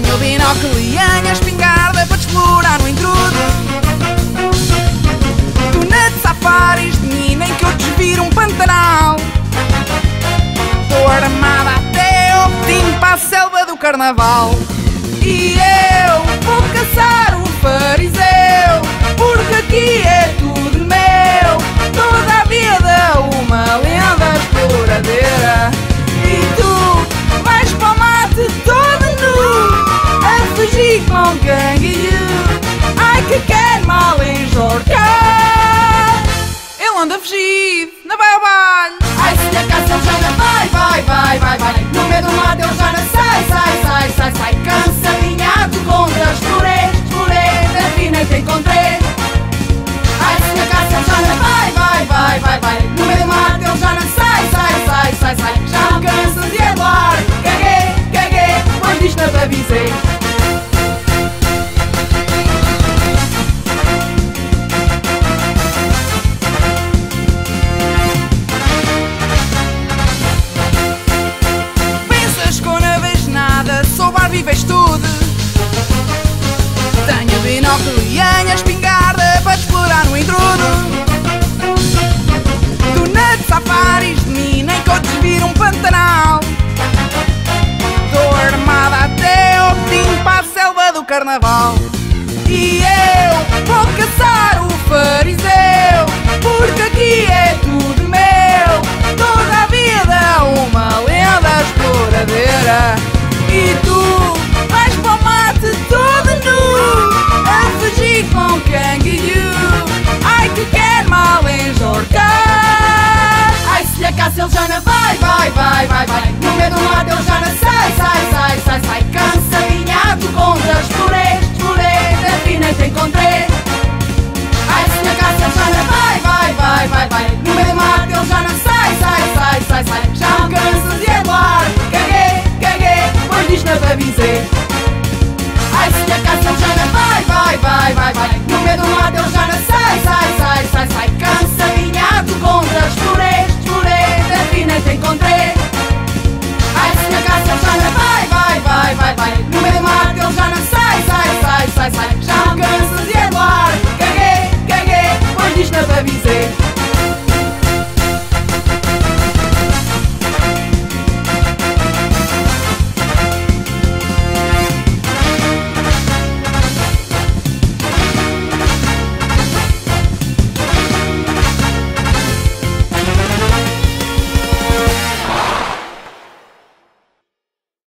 Tenho o binóculo e a espingarda para te explorar no intrudo. Tu na de safaris de mim, nem que eu desviro um pantanal. Estou armada até ao fim para a selva do carnaval. E eu vou caçar o fariseu, porque aqui é tudo meu. Toda a vida uma lenda exploradeira. E tu vais para o mate todo nu, a fugir com um canguilho. Ai que quer mal enjorcar, ele anda a fugir, não vai ao baile. Ai se lhe acaso ele já não vai, vai, vai, vai, vai. No meio do mato ele já não sai, sai, sai, sai, sai. Cansadinhado contra as flores, flores, da fina te encontrei. Ai se lhe acaso ele já não vai, vai, vai, vai, vai. No meio do mato ele já não sai, sai, sai, sai, sai. Já me canso de atuar, caguei, caguei, pois disto não te avisei. Vives tudo. Tenho binóculo e a espingarda para explorar no intrudo. Tu na de safaris de mim, nem que eu desviro um pantanal. Estou armada até ao fim para a selva do carnaval.